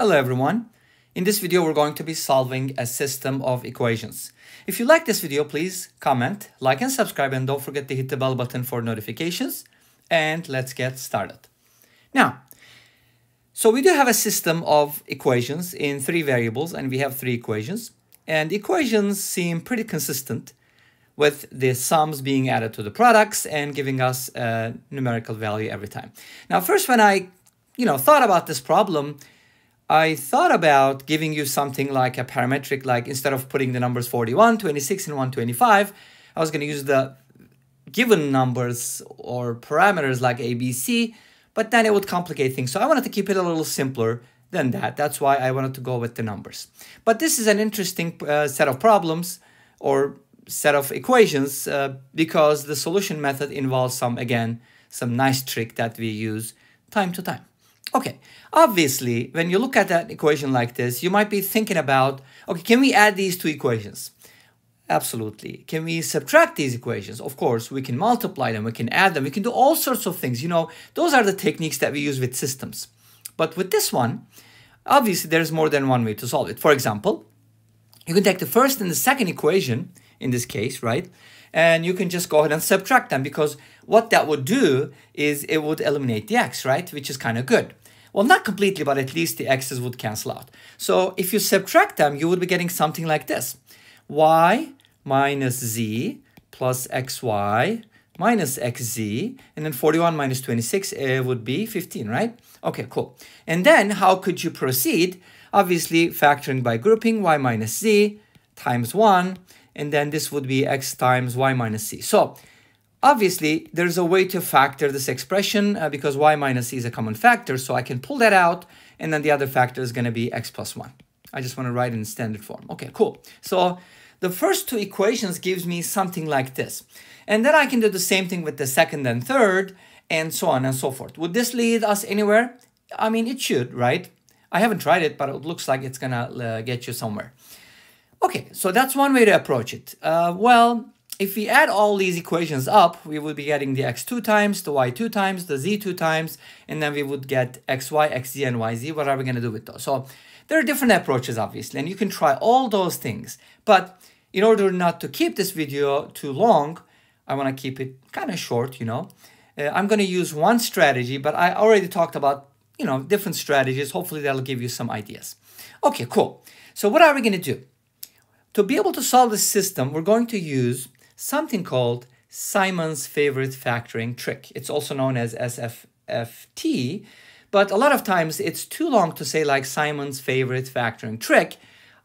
Hello everyone. In this video we're going to be solving a system of equations. If you like this video, please comment, like and subscribe, and don't forget to hit the bell button for notifications. And let's get started. Now, so we do have a system of equations in three variables, and we have three equations. And equations seem pretty consistent, with the sums being added to the products and giving us a numerical value every time. Now, first when I thought about this problem, I thought about giving you something like a parametric, like instead of putting the numbers 41, 26, and 125, I was going to use the given numbers or parameters like ABC, but then it would complicate things. So I wanted to keep it a little simpler than that. That's why I wanted to go with the numbers. But this is an interesting set of problems or set of equations because the solution method involves some nice trick that we use time to time. Okay, obviously, when you look at an equation like this, you might be thinking about, okay, can we add these two equations? Absolutely. Can we subtract these equations? Of course, we can multiply them, we can add them, we can do all sorts of things. You know, those are the techniques that we use with systems. But with this one, obviously, there's more than one way to solve it. For example, you can take the first and the second equation, in this case, right? And you can just go ahead and subtract them, because what that would do is it would eliminate the x, right? Which is kind of good. Well, not completely, but at least the x's would cancel out. So if you subtract them, you would be getting something like this. Y minus z plus xy minus xz, and then 41 minus 26 would be 15, right? Okay, cool. And then how could you proceed? Obviously, factoring by grouping, y minus z times 1, and then this would be x times y minus c. So obviously, there's a way to factor this expression because y minus c is a common factor. So I can pull that out, and then the other factor is going to be x plus 1. I just want to write in standard form. Okay, cool. So the first two equations gives me something like this. And then I can do the same thing with the second and third, and so on and so forth. Would this lead us anywhere? I mean, it should, right? I haven't tried it, but it looks like it's going to get you somewhere. Okay, so that's one way to approach it. Well, if we add all these equations up, we would be getting the x 2 times, the y 2 times, the z 2 times, and then we would get xy, xz, and yz. What are we going to do with those? So there are different approaches, obviously, and you can try all those things. But in order not to keep this video too long, I want to keep it kind of short, I'm going to use one strategy, but I already talked about, different strategies. Hopefully, that'll give you some ideas. Okay, cool. So what are we going to do? To be able to solve this system, we're going to use something called Simon's favorite factoring trick. It's also known as SFFT, but a lot of times it's too long to say like Simon's favorite factoring trick.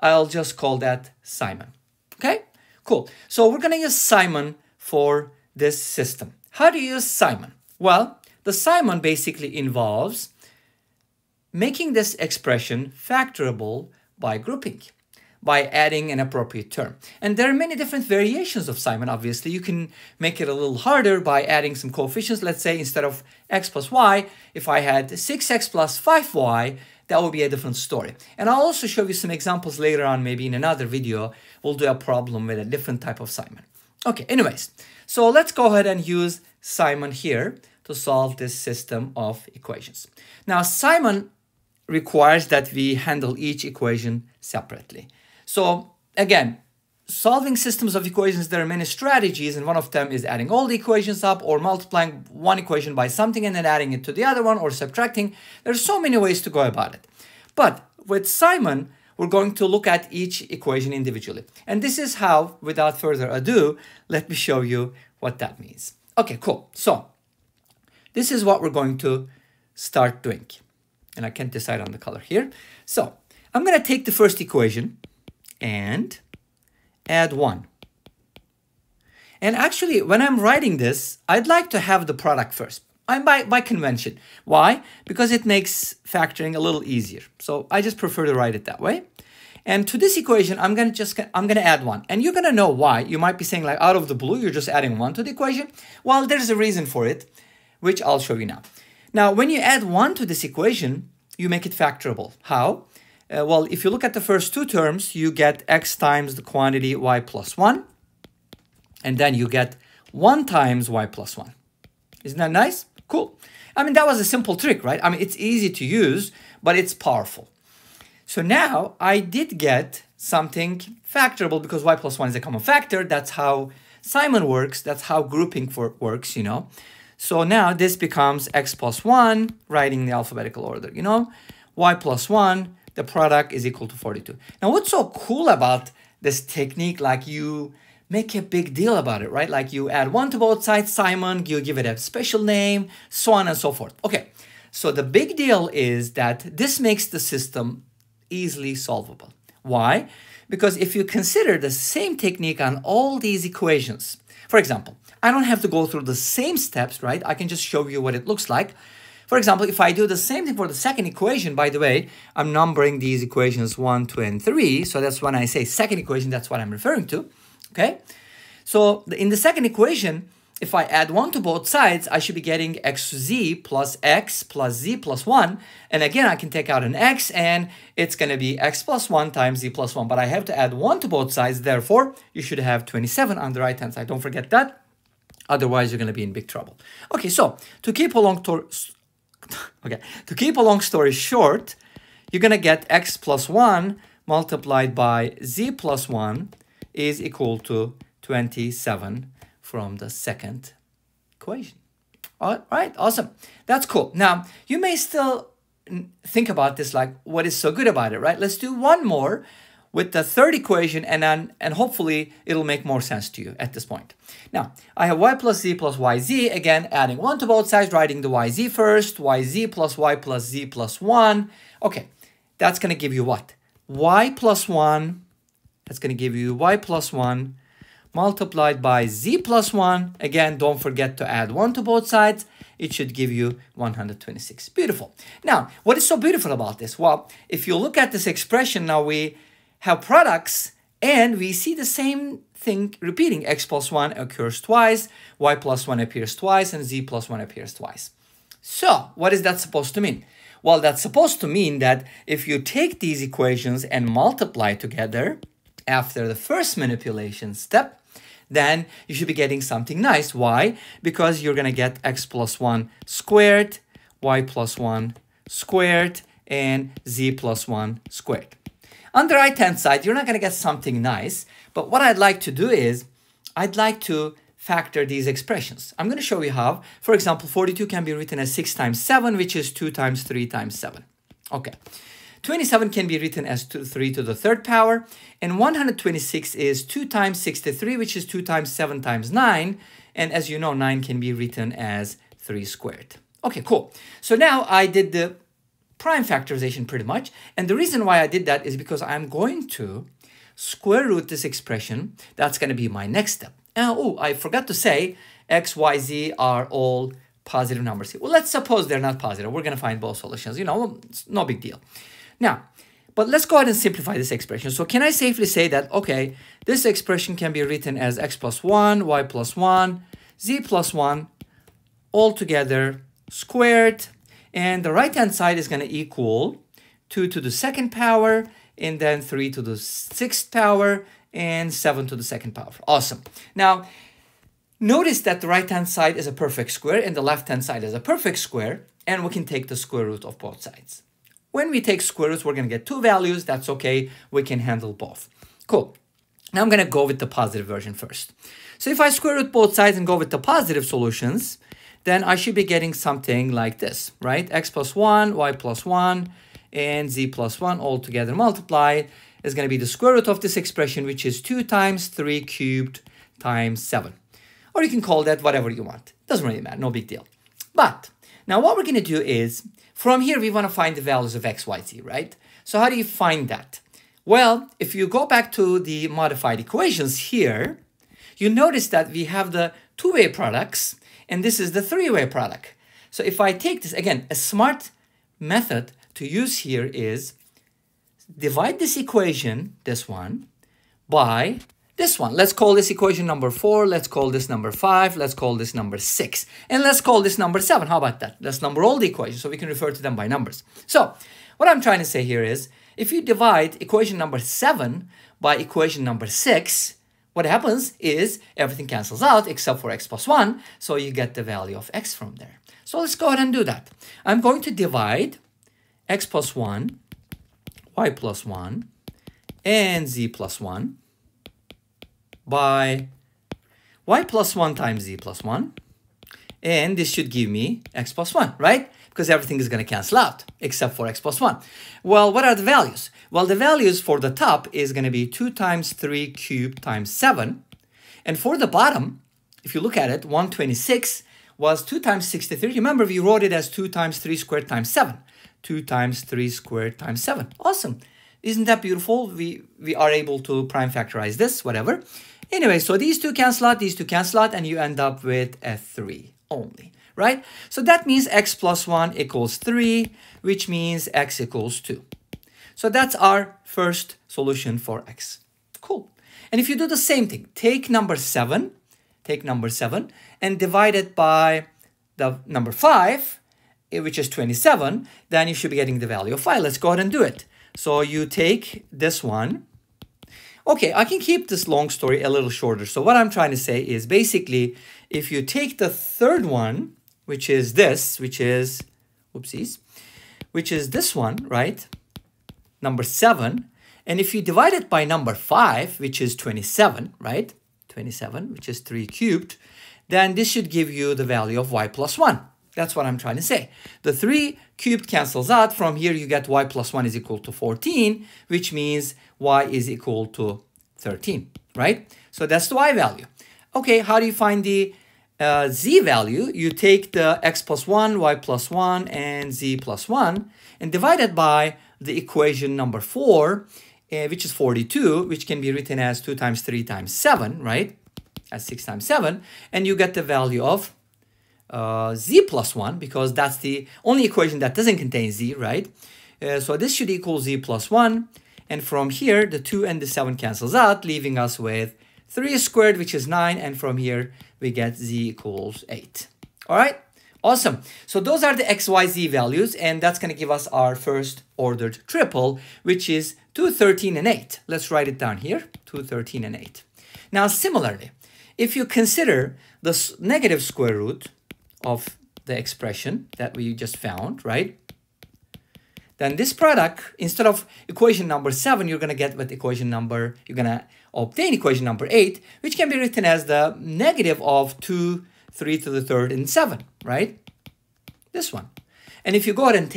I'll just call that Simon. Okay, cool. So we're going to use Simon for this system. How do you use Simon? Well, the Simon basically involves making this expression factorable by grouping, by adding an appropriate term. And there are many different variations of Simon, obviously. You can make it a little harder by adding some coefficients. Let's say instead of x plus y, if I had 6x plus 5y, that would be a different story. And I'll also show you some examples later on, maybe in another video. We'll do a problem with a different type of Simon. Okay, anyways. So let's go ahead and use Simon here to solve this system of equations. Now, Simon requires that we handle each equation separately. So again, solving systems of equations, there are many strategies, and one of them is adding all the equations up, or multiplying one equation by something and then adding it to the other one, or subtracting. There's so many ways to go about it. But with Simon, we're going to look at each equation individually. And this is how, without further ado, let me show you what that means. Okay, cool. So this is what we're going to start doing. And I can't decide on the color here. So I'm going to take the first equation and add 1. And actually, when I'm writing this, I'd like to have the product first. I'm by convention. Why? Because it makes factoring a little easier. So I just prefer to write it that way. And to this equation, I'm gonna add 1. And you're gonna know why. You might be saying, like, out of the blue, you're just adding 1 to the equation. Well, there's a reason for it, which I'll show you now. Now, when you add 1 to this equation, you make it factorable. How? Well, if you look at the first two terms, you get x times the quantity y plus 1. And then you get 1 times y plus 1. Isn't that nice? Cool. I mean, that was a simple trick, right? I mean, it's easy to use, but it's powerful. So now I did get something factorable because y plus 1 is a common factor. That's how Simon works. That's how grouping works, you know. So now this becomes x plus 1, writing the alphabetical order, you know. y plus 1, the product is equal to 42. Now, what's so cool about this technique? Like, you make a big deal about it, right? Like, you add 1 to both sides, Simon, you give it a special name, so on and so forth. Okay, so the big deal is that this makes the system easily solvable. Why? Because if you consider the same technique on all these equations, for example, I don't have to go through the same steps, right? I can just show you what it looks like. For example, if I do the same thing for the second equation, by the way, I'm numbering these equations 1, 2, and 3. So that's when I say second equation, that's what I'm referring to, okay? So in the second equation, if I add 1 to both sides, I should be getting xz plus x plus z plus 1. And again, I can take out an x, and it's going to be x plus 1 times z plus 1. But I have to add 1 to both sides. Therefore, you should have 27 on the right-hand side. Don't forget that. Otherwise, you're going to be in big trouble. Okay, so to keep a long story... Okay, to keep a long story short, you're going to get x plus 1 multiplied by z plus 1 is equal to 27 from the second equation. All right, awesome. That's cool. Now, you may still think about this, like, what is so good about it, right? Let's do one more with the third equation, and hopefully it'll make more sense to you at this point. Now, I have y plus z plus yz, again, adding 1 to both sides, writing the yz first, yz plus y plus z plus 1. Okay, that's going to give you what? Y plus 1, that's going to give you y plus 1, multiplied by z plus 1. Again, don't forget to add 1 to both sides. It should give you 126. Beautiful. Now, what is so beautiful about this? Well, if you look at this expression, now we have products, and we see the same thing repeating. X plus 1 occurs twice, y plus 1 appears twice, and z plus 1 appears twice. So, what is that supposed to mean? Well, that's supposed to mean that if you take these equations and multiply together after the first manipulation step, then you should be getting something nice. Why? Because you're going to get x plus 1 squared, y plus 1 squared, and z plus 1 squared. On the right-hand side, you're not going to get something nice, but what I'd like to do is, I'd like to factor these expressions. I'm going to show you how. For example, 42 can be written as 6 times 7, which is 2 times 3 times 7. Okay. 27 can be written as 3 to the third power, and 126 is 2 times 63, which is 2 times 7 times 9, and as you know, 9 can be written as 3 squared. Okay, cool. So now I did the prime factorization pretty much. And the reason why I did that is because I'm going to square root this expression. That's going to be my next step. Oh, I forgot to say x, y, z are all positive numbers. Well, let's suppose they're not positive. We're going to find both solutions. You know, it's no big deal. Now, but let's go ahead and simplify this expression. So can I safely say that, okay, this expression can be written as x plus 1, y plus 1, z plus 1, all together squared. And the right-hand side is going to equal 2 to the second power, and then 3 to the sixth power, and 7 to the second power. Awesome. Now, notice that the right-hand side is a perfect square, and the left-hand side is a perfect square, and we can take the square root of both sides. When we take square roots, we're going to get two values. That's okay. We can handle both. Cool. Now I'm going to go with the positive version first. So if I square root both sides and go with the positive solutions, then I should be getting something like this, right? X plus 1, y plus 1, and z plus 1 all together multiplied is going to be the square root of this expression, which is 2 times 3 cubed times 7. Or you can call that whatever you want. Doesn't really matter, no big deal. But now what we're going to do is, from here we want to find the values of x, y, z, right? So how do you find that? Well, if you go back to the modified equations here, you notice that we have the two-way products, and this is the three-way product. So if I take this, again, a smart method to use here is divide this equation, this one, by this one. Let's call this equation number 4. Let's call this number 5. Let's call this number 6. And let's call this number 7. How about that? Let's number all the equations so we can refer to them by numbers. So what I'm trying to say here is, if you divide equation number 7 by equation number 6, what happens is everything cancels out except for x plus 1, so you get the value of x from there. So let's go ahead and do that. I'm going to divide x plus 1, y plus 1 and z plus 1 by y plus 1 times z plus 1. And this should give me x plus 1, right? Because everything is going to cancel out except for x plus 1. Well, what are the values? Well, the values for the top is going to be 2 times 3 cubed times 7. And for the bottom, if you look at it, 126 was 2 times 63. Remember, we wrote it as 2 times 3 squared times 7. 2 times 3 squared times 7. Awesome. Isn't that beautiful? We are able to prime factorize this, whatever. Anyway, so these two cancel out, and you end up with a 3 only, right? So that means x plus 1 equals 3, which means x equals 2. So that's our first solution for x. Cool. And if you do the same thing, take number 7 and divide it by the number 5, which is 27, then you should be getting the value of 5. Let's go ahead and do it. So you take this one. Okay, I can keep this long story a little shorter. So what I'm trying to say is basically, if you take the third one, which is this, which is this one, right? Number 7. And if you divide it by number 5, which is 27, right? 27, which is 3 cubed, then this should give you the value of y plus 1. That's what I'm trying to say. The 3 cubed cancels out. From here, you get y plus 1 is equal to 14, which means y is equal to 13, right? So that's the y value. Okay, how do you find the z value? You take the x plus 1, y plus 1, and z plus 1, and divide it by the equation number 4, which is 42, which can be written as 2 times 3 times 7, right? As 6 times 7, and you get the value of z plus 1, because that's the only equation that doesn't contain z, right? So this should equal z plus 1. And from here, the 2 and the 7 cancels out, leaving us with 3 squared, which is 9. And from here, we get z equals 8. All right? Awesome. So those are the x, y, z values. And that's going to give us our first ordered triple, which is 2, 13, and 8. Let's write it down here. 2, 13, and 8. Now, similarly, if you consider the negative square root of the expression that we just found, right? Then this product, instead of equation number 7, you're going to get with you're going to obtain equation number 8, which can be written as the negative of 2, 3 to the third, and 7, right? This one. And if you go ahead and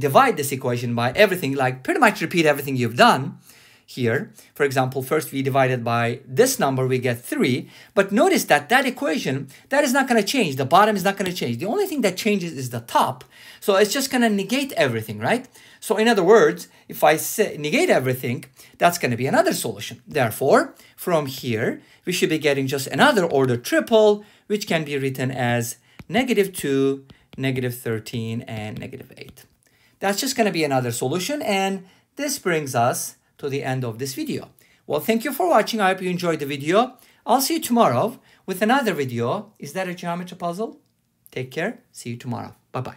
divide this equation by everything, like pretty much repeat everything you've done here. For example, first we divided by this number, we get 3. But notice that equation, that is not going to change. The bottom is not going to change. The only thing that changes is the top. So it's just going to negate everything, right? So in other words, if I say negate everything, that's going to be another solution. Therefore, from here, we should be getting just another ordered triple, which can be written as negative 2, negative 13, and negative 8. That's just going to be another solution. And this brings us to the end of this video. Well, thank you for watching. I hope you enjoyed the video. I'll see you tomorrow with another video. Is that a geometry puzzle? Take care. See you tomorrow. Bye-bye.